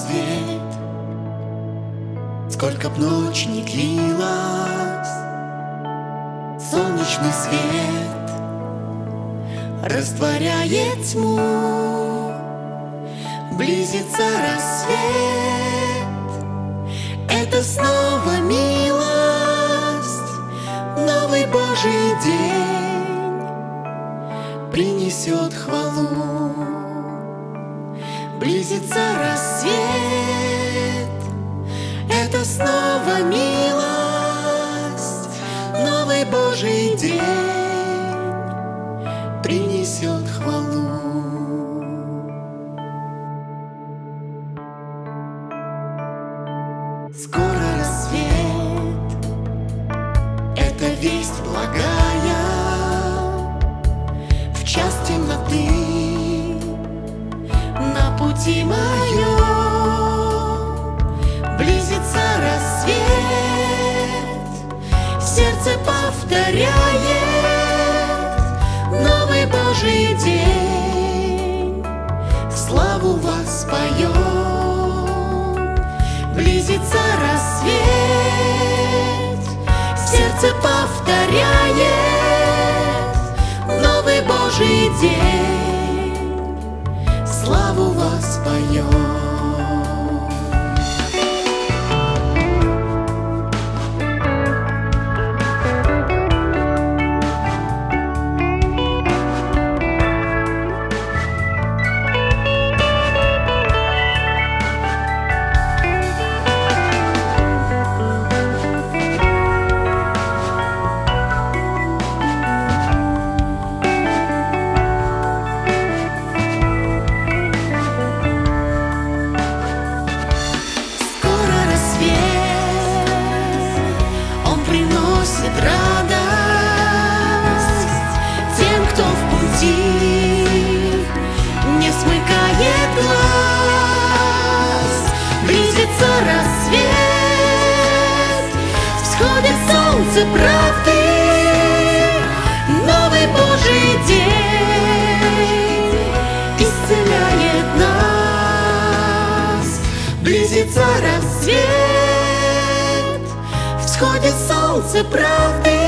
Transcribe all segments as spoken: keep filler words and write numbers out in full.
свет. Сколько б ночь не длилась, солнечный свет растворяет тьму. Близится рассвет, это снова милость. Новый Божий день принесет хвалу. Близится рассвет, это снова милость. Новый Божий день принесет хвалу. Скоро рассвет, это весть благая. В час темноты пути мое близится рассвет, сердце повторяет новый Божий день. Славу воспоем, близится рассвет, сердце повторяет новый Божий день. Славу воспоем. Правды, новый Божий день исцеляет нас. Близится рассвет, всходит солнце правды.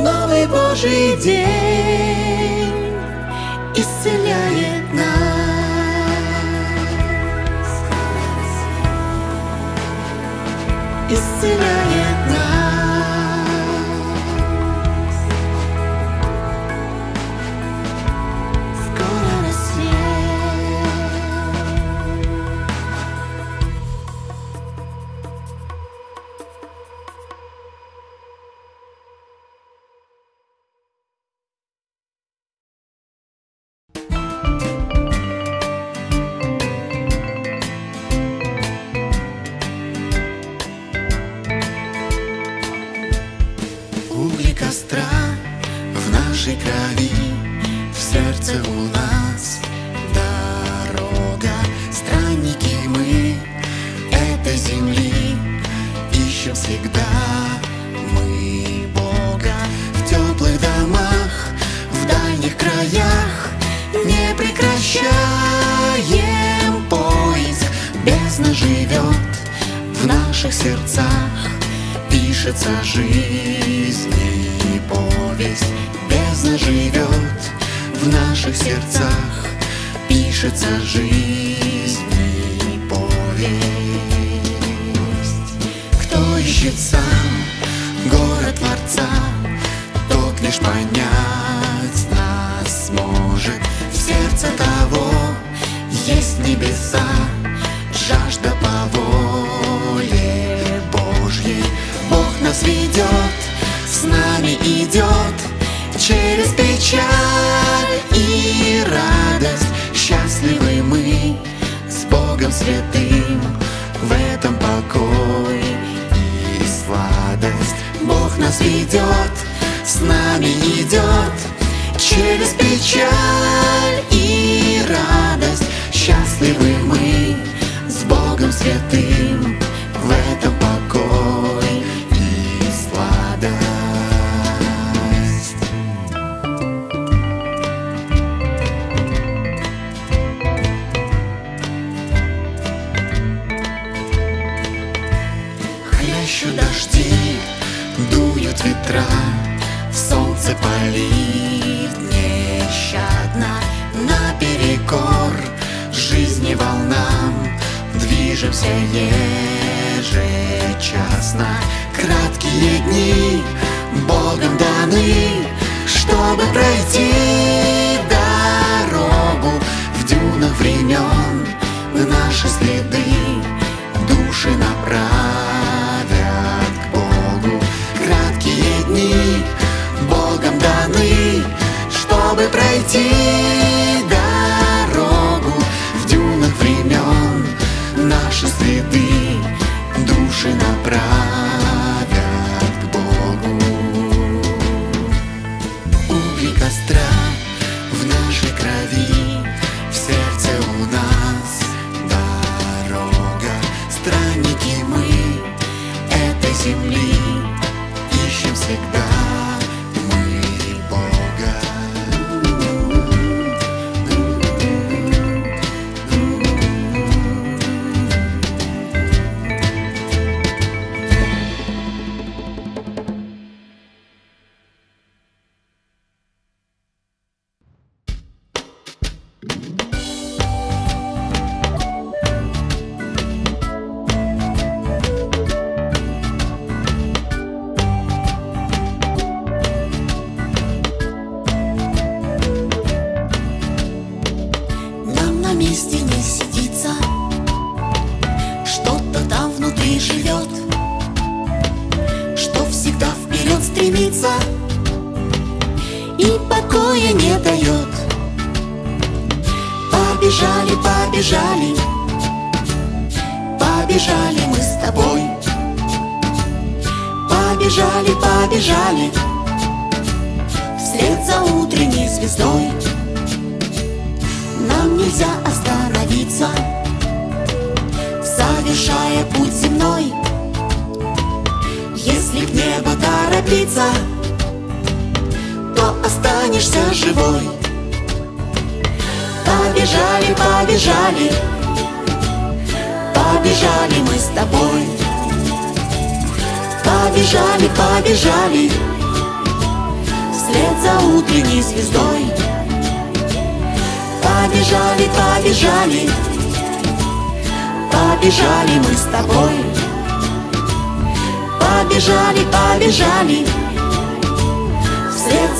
Новый Божий день исцеляет нас. Исцеляет нас. Скоро рассвет. В нашей крови, в сердце у нас дорога. Странники мы этой земли, ищем всегда мы Бога. В теплых домах, в дальних краях не прекращаем поиск. Бездна живет в наших сердцах, пишется жизни повесть. Бездна живет в наших сердцах, пишется жизни повесть. Кто ищет сам город Творца, тот лишь понять нас сможет. В сердце того есть небеса, жажда по воле Божьей. Бог нас ведет, с нами идет через печаль и радость. Счастливы мы с Богом святым, в этом покой и сладость. Бог нас ведет, с нами идет через печаль и радость. Счастливы мы с Богом святым, в этом покой. утра солнце палит нещадно наперекор жизни волнам. Движемся ежечасно, краткие дни Богом даны, чтобы пройти дорогу. В дюнах времен наши следы души направят к Богу. Краткие дни Богом даны, чтобы пройти дорогу. В дюнах времен наши следы души направят к Богу. Угли костра в нашей крови, в сердце у нас дорога. Странники мы этой земли, ищем всегда мы Бога. Побежали мы с тобой, побежали, побежали, вслед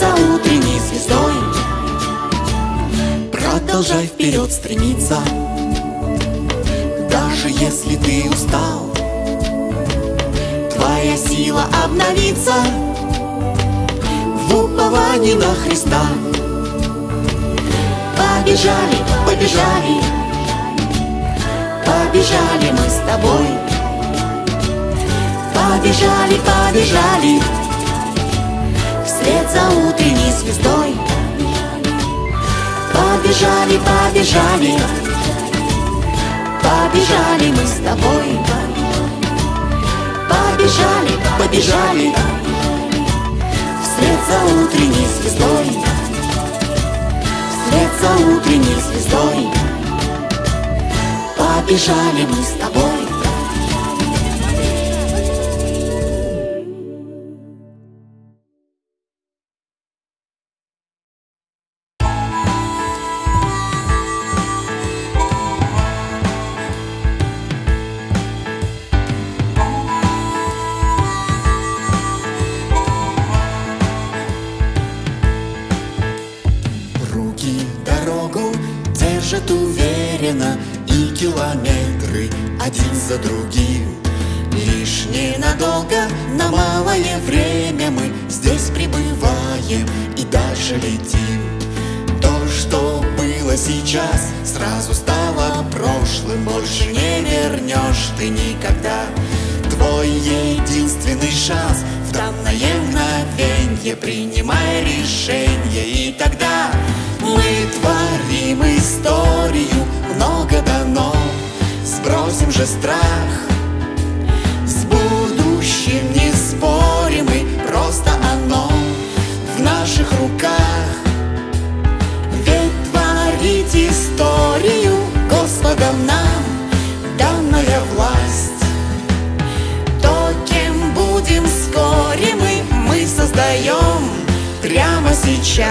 за утренней звездой. Продолжай вперед стремиться, даже если ты устал, твоя сила обновится в уповании на Христа. Побежали, побежали, побежали мы с тобой, побежали, побежали, вслед за утренней звездой. Побежали, побежали, побежали мы с тобой, побежали, побежали, вслед за утренней звездой, вслед за утренней звездой. Побежали мы с тобой. Руки дорогу держат уверенно, и километры один за другим. Лишь ненадолго, на малое время мы здесь пребываем и дальше летим. То, что было сейчас, сразу стало прошлым, больше не вернешь ты никогда. Твой единственный шанс в данное мгновенье, принимай решение, и тогда мы творим историю. Много дано, сбросим же страх, с будущим не спорим, и просто оно в наших руках. Ведь творить историю Господом нам данная власть. То, кем будем вскоре мы, мы со сейчас.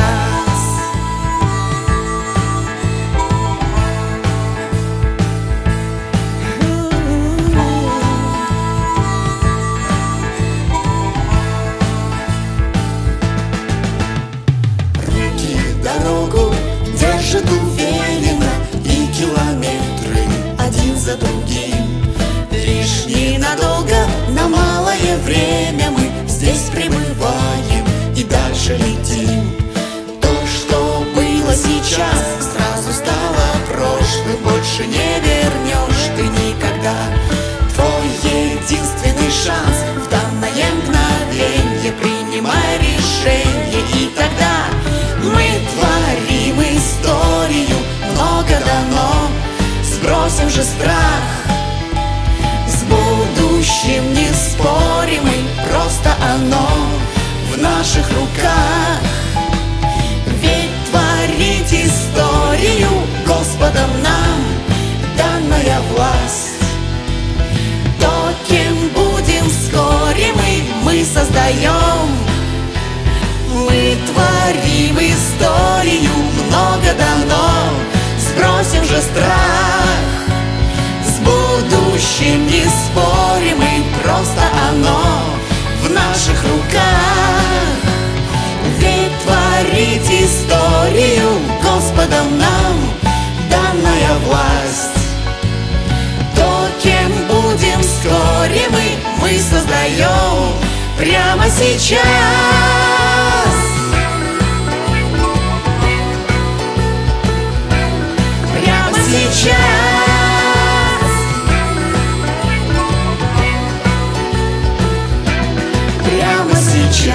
Руки дорогу держат уверенно, и километры один за другим. Лишь ненадолго, на малое время мы здесь пребываем и дальше летим. То, что было сейчас, сразу стало прошлым. Больше не вернешь ты никогда. Твой единственный шанс в данное мгновенье. Принимай решение, и тогда мы творим историю. Много дано, сбросим же страх. С будущим не спорим, и просто оно в наших руках. Ведь творить историю Господом нам данная власть. То, кем будем вскоре мы, мы создаем. Мы творим историю, много дано, сбросим же страх. С будущим не спорим, и просто оно в наших руках. Ведь творить историю Господом нам данная власть. То, кем будем вскоре мы, мы создаем прямо сейчас. Прямо сейчас. Сейчас.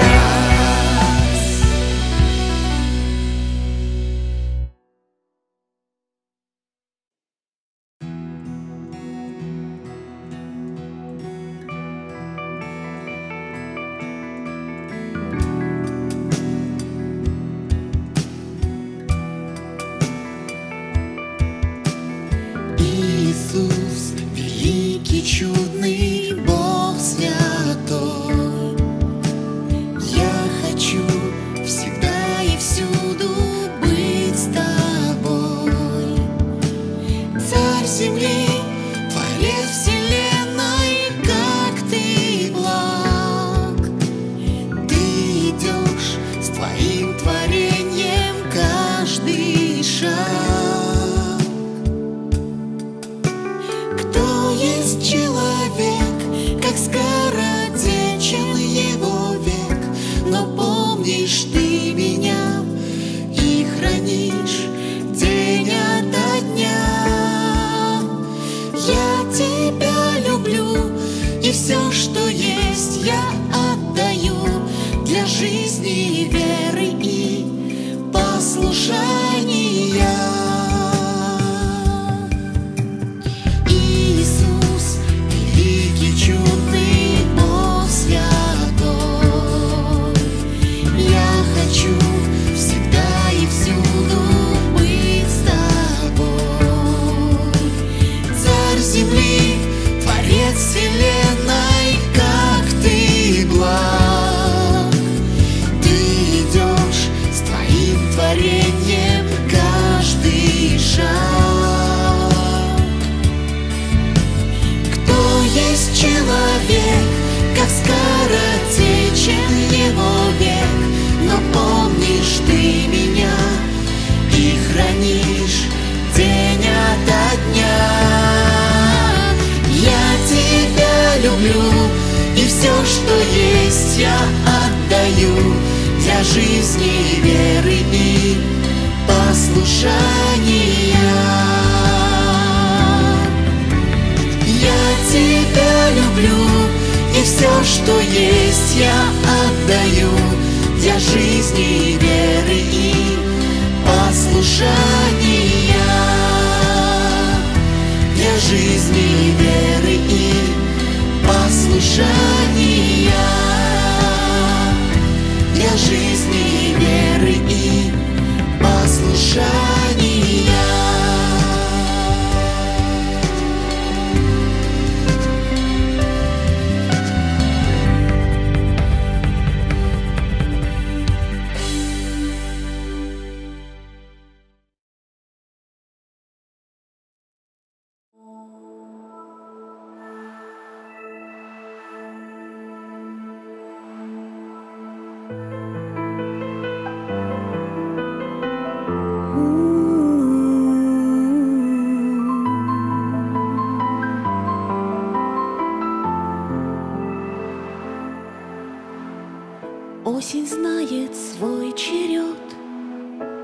знает свой черед.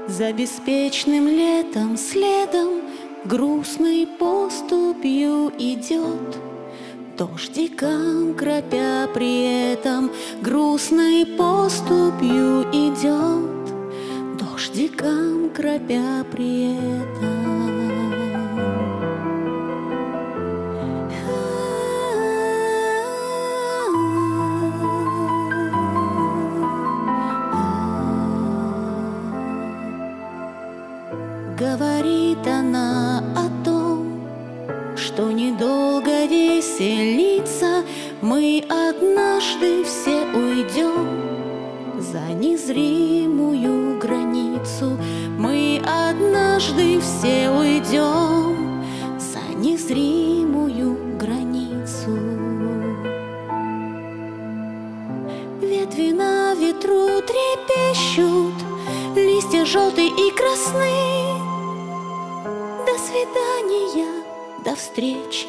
За беспечным летом следом грустной поступью идет, дождиком кропя при этом грустной поступью идет, дождиком кропя при этом. Говорит она о том, что недолго веселиться, мы однажды все уйдем за незримую границу. Мы однажды все уйдем за незримую границу. Ветви на ветру трепещут, листья желтые и красные. До свидания, до встречи,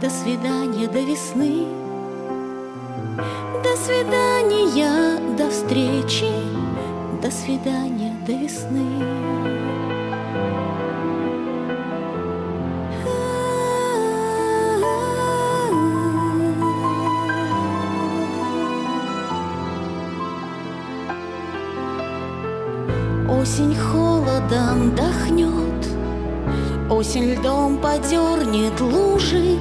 до свидания, до весны. До свидания, до встречи, до свидания, до весны. Осень холодом дохнет, осень льдом подернет лужи,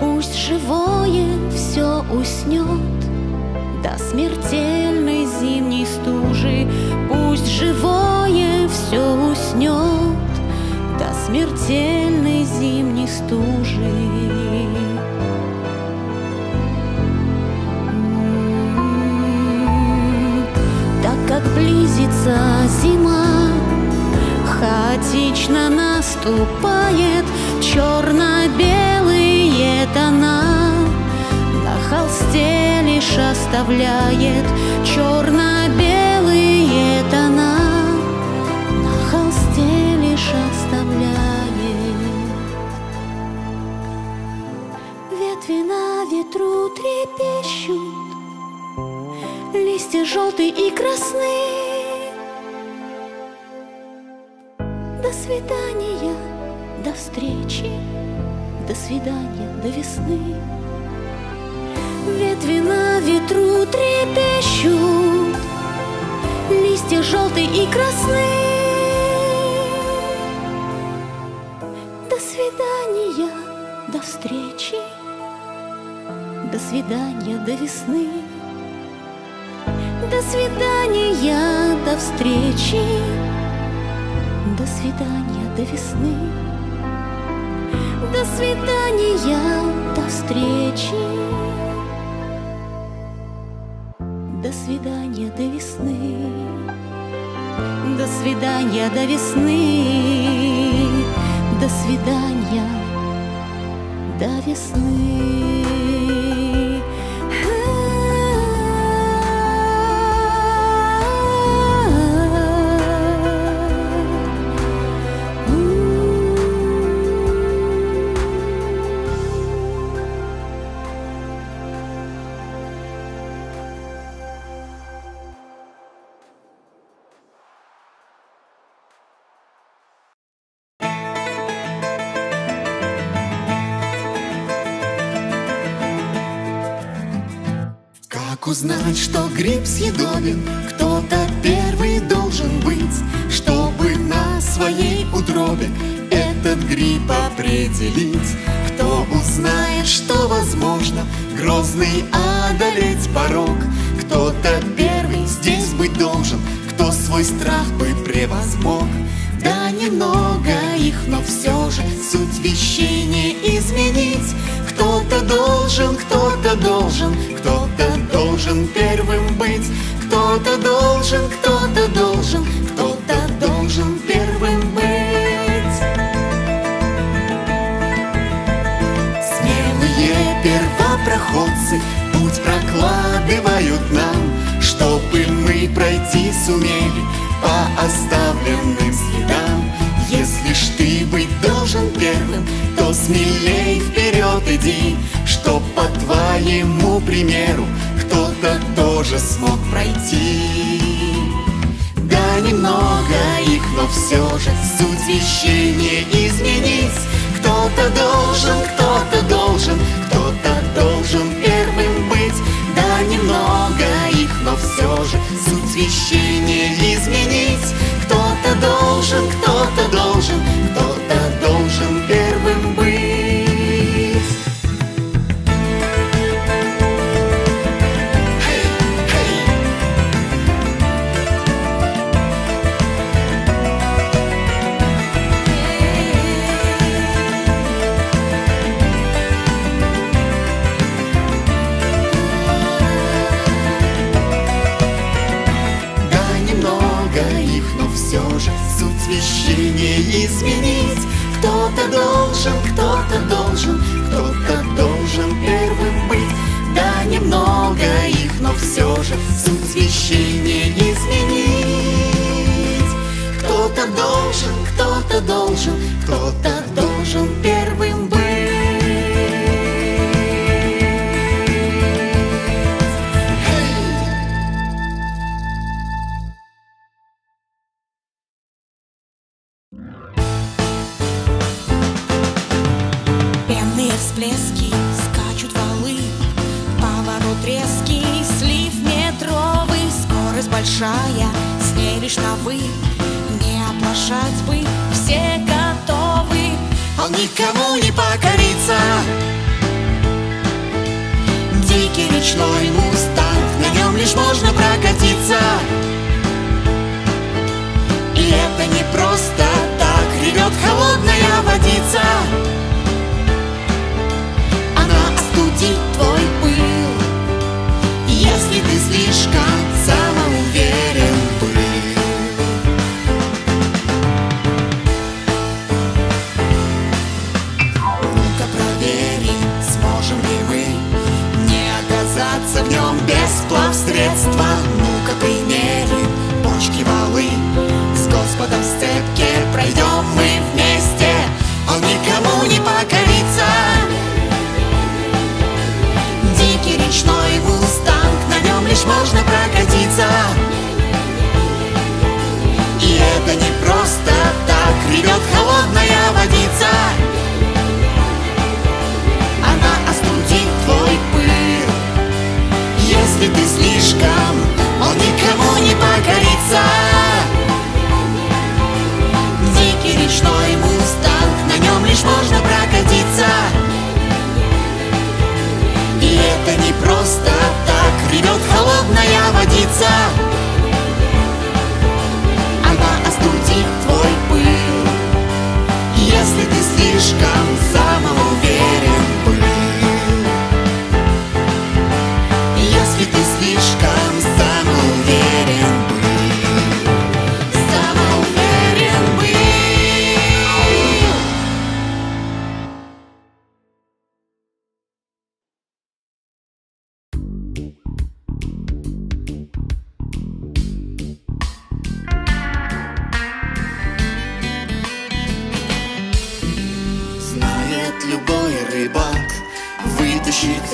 пусть живое все уснет до смертельной зимней стужи, пусть живое все уснет до смертельной зимней стужи. Близится зима, хаотично наступает, черно-белые тона на холсте лишь оставляет, черно-белые тона на холсте лишь оставляет. Ветви на ветру трепещут, листья желтые и красные. До свидания, до встречи, до свидания, до весны. Ветви на ветру трепещут, листья желтые и красные. До свидания, до встречи, до свидания, до весны. До свидания, до встречи, до свидания, до весны. До свидания, до встречи, до свидания, до весны. До свидания, до весны. До свидания, до весны. Узнать, что гриб съедобен, кто-то первый должен быть, чтобы на своей утробе этот гриб определить. Кто узнает, что возможно грозный одолеть порог, кто-то первый здесь быть должен, кто свой страх бы превозмог. Да, немного их, но все же суть вещей не изменить. Кто-то должен, кто-то должен, кто-то должен первым быть. Кто-то должен, кто-то должен, кто-то должен первым быть. Смелые первопроходцы путь прокладывают нам, чтобы мы пройти сумели по оставленным следам. Если ж ты быть должен первым, то смелей вперед иди, чтоб по твоему примеру кто-то тоже смог пройти. Да, немного их, но все же суть вещей не изменить. Кто-то должен, кто-то должен, кто-то должен первым быть. Да, немного их, но все же суть вещей не изменить. Кто-то должен, кто-то должен, кто-то должен первым быть. Не изменить. Кто-то должен, кто-то должен, кто-то должен первым быть. Да, немного их, но все же суть вещей не изменить. Кто-то должен, кто-то должен, кто-то должен первым быть. С ней лишь на вы, не оплошать бы, все готовы. Он никому не покорится. Дикий речной мустанг, на нем лишь можно прокатиться. И это не просто так, ревет холодная водица. Она остудит твой пыл, если ты слишком самоуверен был. Ну-ка проверим, сможем ли мы не оказаться в нем без плавсредства. Ну-ка примерим бочки валы, с Господом в сцепке пройдем мы вместе. Он никому не покорится. Дикий речной мустанг, на нем лишь можно прокатиться. И это не просто так, ревет холодная водица. Она остудит твой пыл, если ты слишком, он никому не покорится. Дикий речной мустанг, на нем лишь можно прокатиться. И это не просто так, ревет холодная водица. Она остудит твой пыл, если ты слишком самоуверен был. Если ты слишком самоуверен был.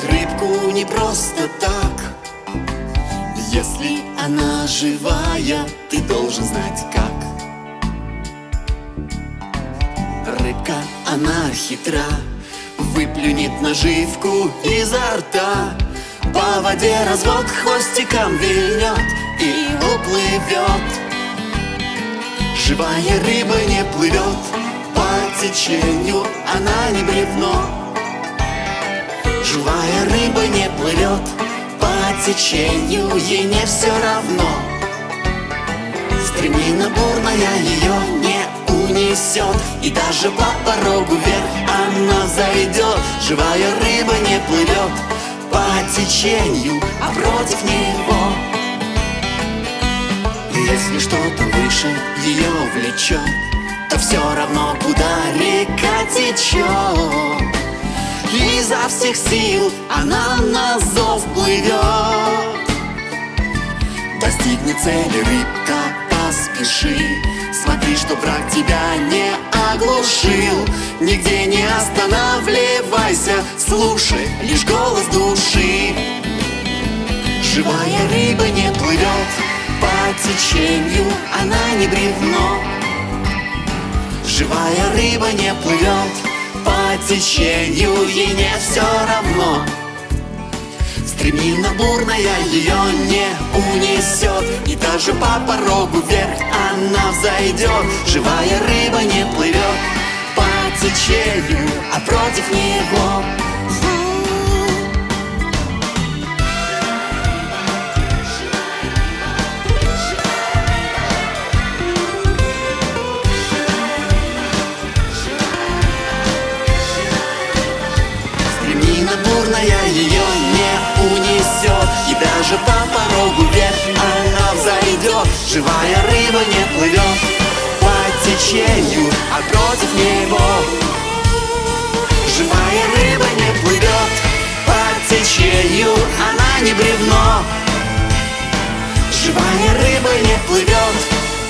Рыбку не просто так. Если она живая, ты должен знать как. Рыбка, она хитра, выплюнет наживку изо рта. По воде развод хвостиком вильнет и уплывет. Живая рыба не плывет, по течению она не бревно. Живая рыба не плывет, по течению ей не все равно. Стремнина бурная ее не унесет, и даже по порогу вверх она зайдет. Живая рыба не плывет по течению, а против него. Если что-то выше ее влечет, то все равно куда река течет. Изо всех сил она на зов плывет. Достигни цели, рыбка, поспеши. Смотри, что враг тебя не оглушил. Нигде не останавливайся, слушай лишь голос души. Живая рыба не плывет по течению, она не бревно. Живая рыба не плывет по течению, ей не все равно. Стремина бурная ее не унесет, и даже по порогу вверх она взойдет. Живая рыба не плывет по течению, а против него. Ее не унесет, и даже по порогу вверх она взойдет. Живая рыба не плывет по течению, а против него. Живая рыба не плывет по течению, она не бревно. Живая рыба не плывет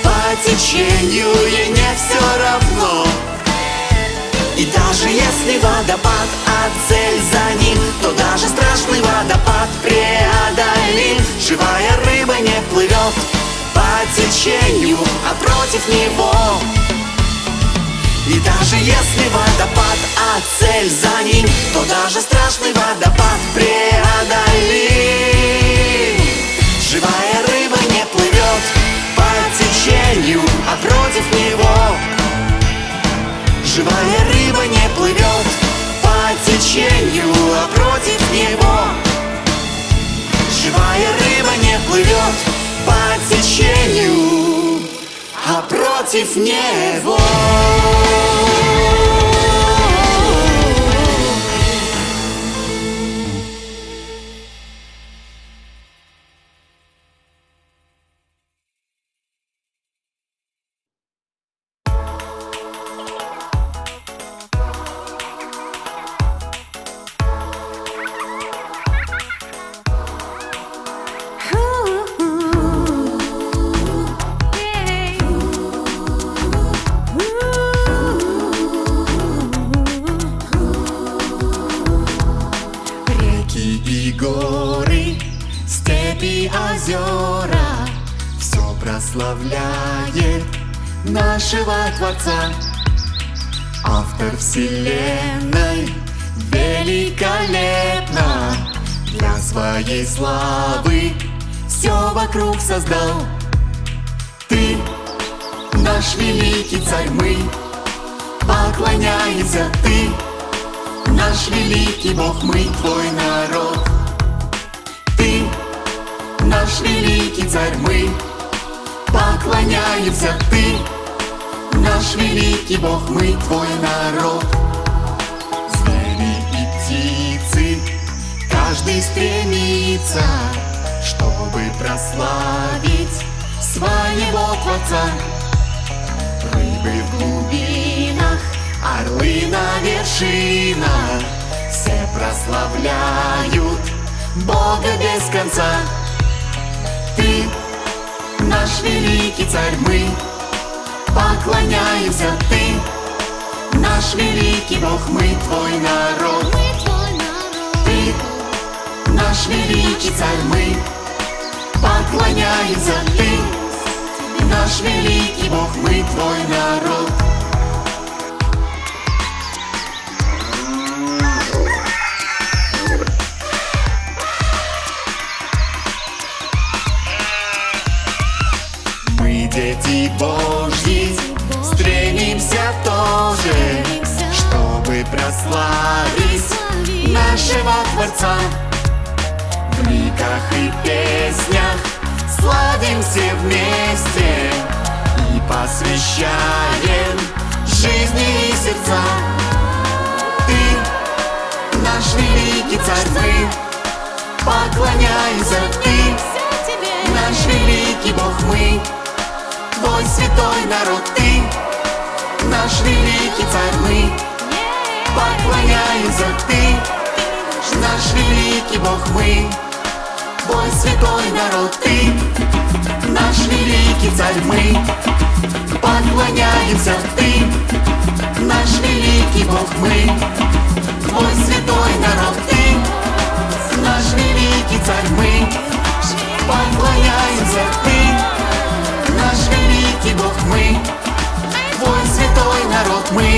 по течению, ей не все равно. И даже если водопад, а цель за ним, то даже страшный водопад преодолим. Живая рыба не плывет по течению, а против него. И даже если водопад, а цель за ним, то даже страшный водопад преодолим. Живая рыба не плывет по течению, а против него. Живая рыба не плывет по течению, а против него. Живая рыба не плывет по течению, а против него. Прославляет нашего Творца, автор вселенной великолепно. Для своей славы все вокруг создал. Ты наш великий царь, мы поклоняемся. Ты наш великий Бог, мы твой народ. Ты наш великий царь, мы поклоняемся. Ты наш великий Бог, мы твой народ. Звери и птицы, каждый стремится, чтобы прославить своего Творца. Рыбы в глубинах, орлы на вершинах, все прославляют Бога без конца. Ты наш великий царь, мы поклоняемся. Ты наш великий Бог, мы твой народ. Мы твой народ. Ты наш великий царь, мы поклоняемся. Ты наш великий Бог, мы твой народ. Дети Божьи, стремимся тоже, чтобы прославить нашего Творца. В ликах и песнях славим все вместе и посвящаем жизни и сердца. Ты наш великий царь, мы поклоняемся. Ты наш великий Бог, мы твой святой народ. Ты наш великий царь, мы поклоняемся. Ты наш великий Бог, мы твой святой народ. Ты наш великий царь, мы поклоняемся. Ты наш великий Бог, мы твой святой народ. Ты наш великий царь, мы поклоняемся Ты, наш великий Бог, мы, Твой святой народ, мы,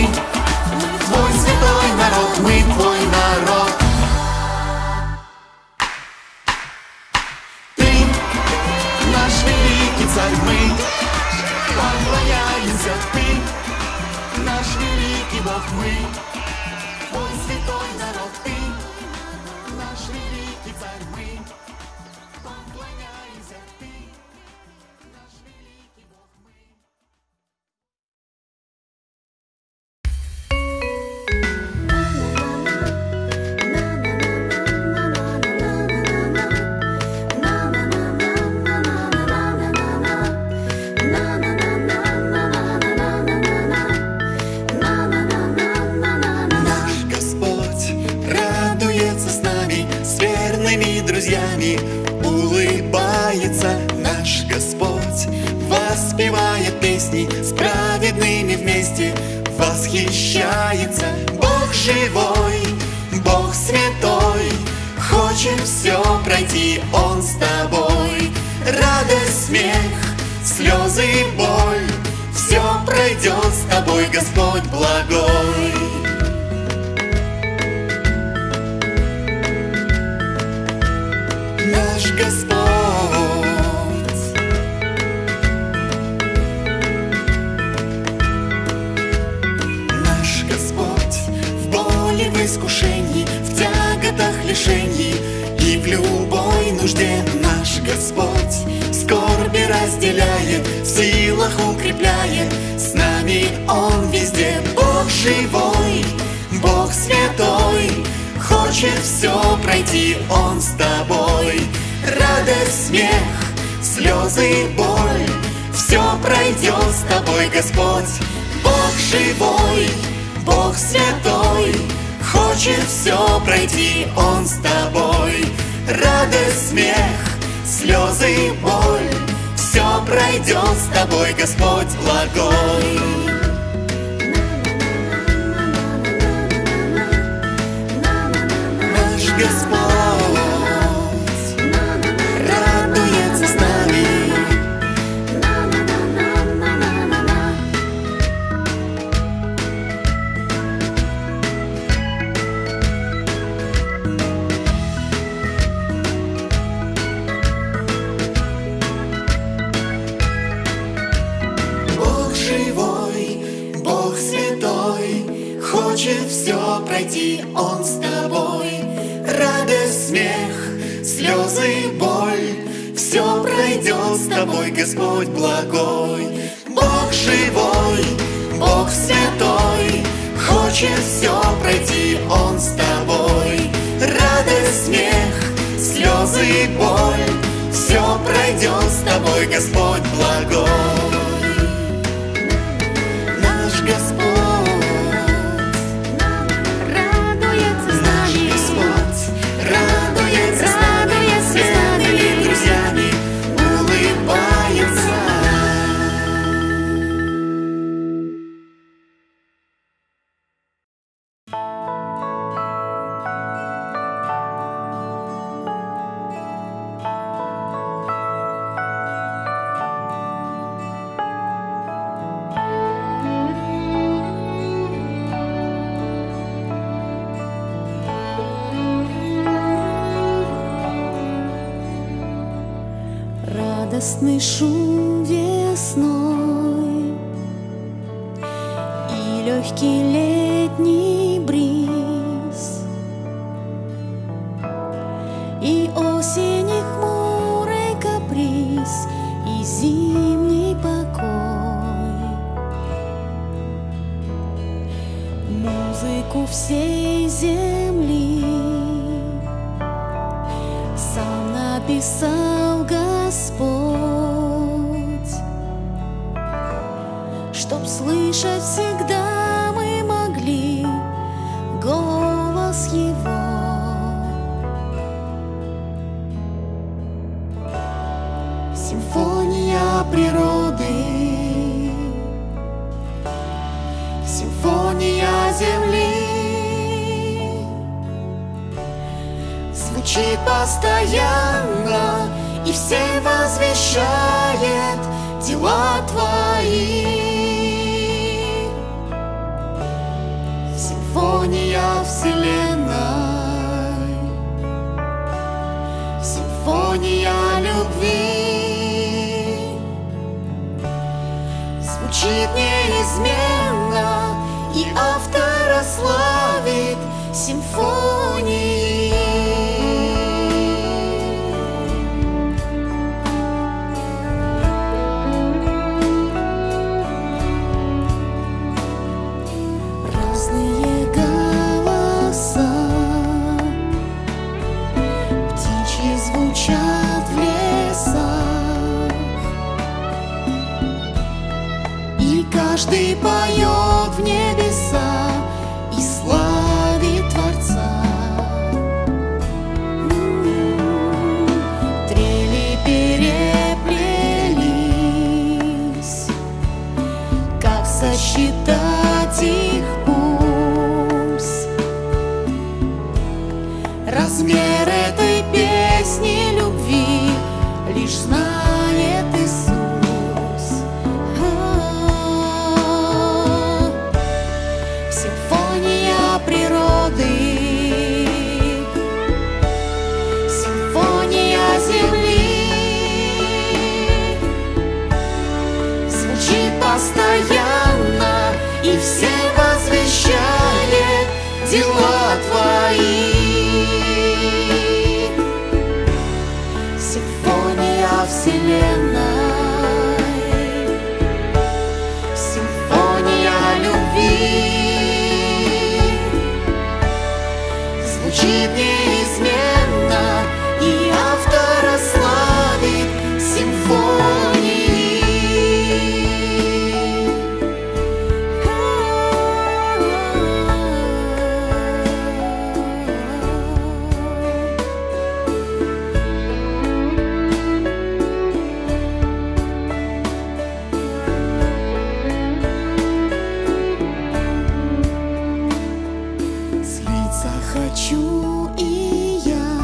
Твой святой народ, мы, Твой народ. Ты, наш великий царь, мы, поклоняемся Ты, наш великий Бог, мы, Твой святой народ, Ты, наш великий царь, мы. Улыбается наш Господь, воспевает песни с праведными вместе, восхищается Бог живой, Бог святой. Хочет все пройти Он с тобой. Радость, смех, слезы и боль, все пройдет с тобой, Господь благой. Наш Господь, наш Господь в боли, в искушении, в тяготах, лишении и в любой нужде. Наш Господь скорби разделяет, в силах укрепляет, с нами Он везде. Бог живой, Бог святой, хочет все пройти Он с тобой. Радость, смех, слезы и боль, все пройдет с тобой, Господь. Бог живой, Бог святой, хочет все пройти Он с тобой. Радость, смех, слезы и боль, все пройдет с тобой, Господь благой. Господь радуется с нами. Бог живой, Бог святой, хочет все пройти Он с тобой. Радость, смех, слезы и боль, все пройдет с тобой, Господь благой. Бог живой, Бог святой, хочет все пройти Он с тобой. Радость, смех, слезы и боль, все пройдет с тобой, Господь благой. Наш Господь шум весной и легкий летний бриз, и осенний хмурый каприз, и зимний покой, музыку всей земли сам написал Господь. Чтоб слышать всегда мы могли голос Его. Симфония природы, симфония земли звучит постоянно и все возвещает дела твои. Симфония вселенной, симфония любви звучит неизменно, и автора славит симфонии. Каждый поет в небеса и славит Творца. Трели переплелись, как сосчитать их пульс? Размер этой песни любви лишь знает Иисус. Постоянно и все возвещает дела твои. Симфония вселенной, симфония любви звучит неизменно, и автора славит симфония. Хочу и я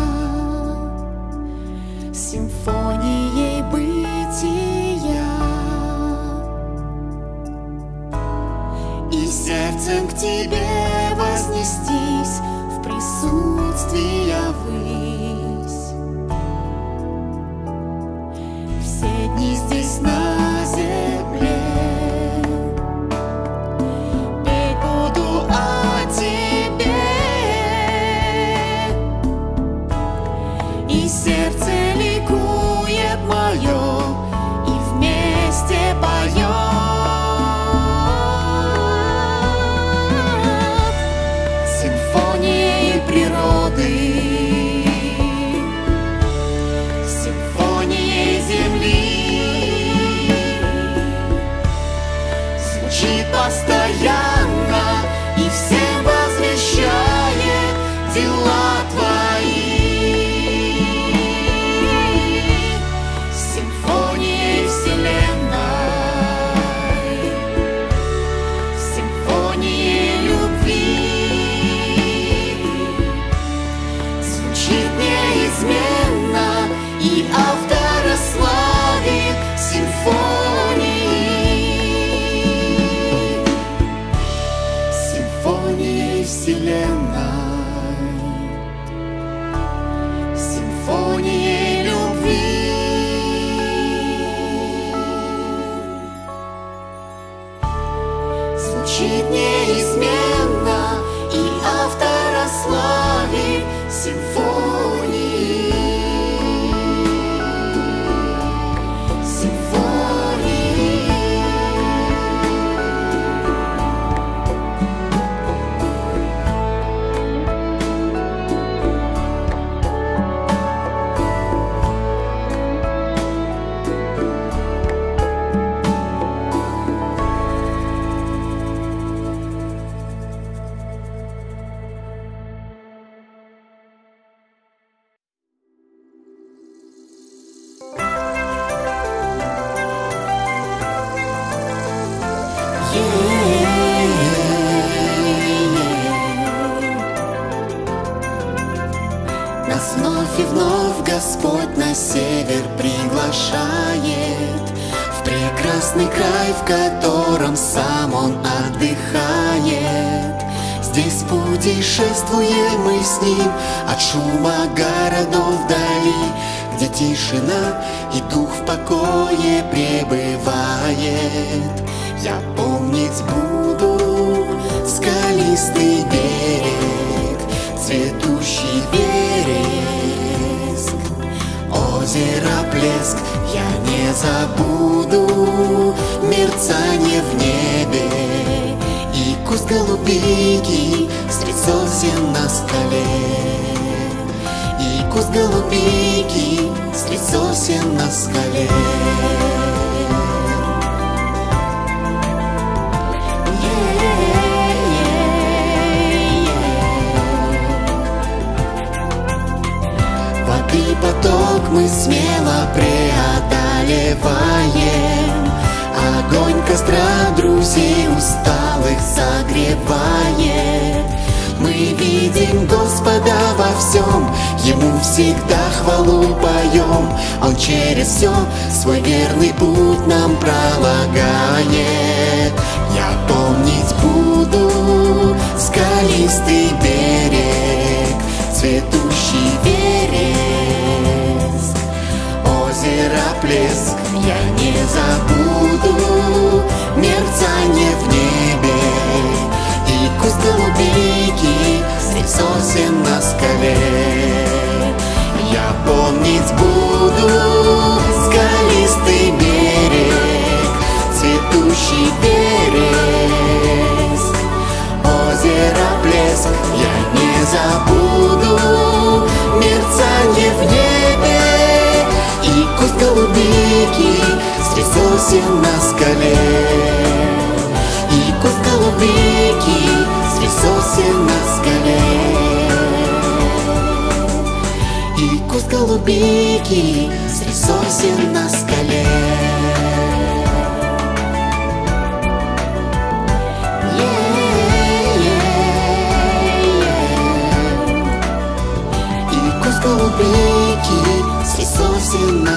симфонией бытия, и сердцем к тебе вознестись в присутствии ввысь. Все дни здесь на земле петь буду о тебе. И сердце ликует мое, и вместе поет симфонией природы, симфонией земли звучит постоянно, и все возвещает дела твои. Вселенной, симфонией любви. Звучит неизменно, и автора славит симфонии. Нас вновь И вновь Господь на север приглашает, в прекрасный край, в котором сам Он отдыхает. Здесь путешествуем мы с Ним от шума городов вдали, где тишина и дух в покое пребывает. Я помнить буду скалистый берег, цветущий вереск, озеро плеск. Я не забуду мерцание в небе и куст голубики средь сосен на скале. И куст голубики средь сосен на скале. Воды поток мы смело преодолеваем, огонь костра друзей усталых согревает. Мы видим Господа во всем, Ему всегда хвалу поем. Он через все свой верный путь нам пролагает. Я помнить буду скалистый берег, цветущий вереск, озеро плеск. Я не забуду мерцание в небе и куст голубики средь сосен на скале. Я помнить буду скалистый берег, цветущий берег, озеро плеск. Я не забуду мерцание в небе и куст голубики средь сосен на скале. И куст голубики средь сосен на скале. И куст голубики средь сосен на скале. Yeah, yeah, yeah. И куст голубики средь сосен на скале.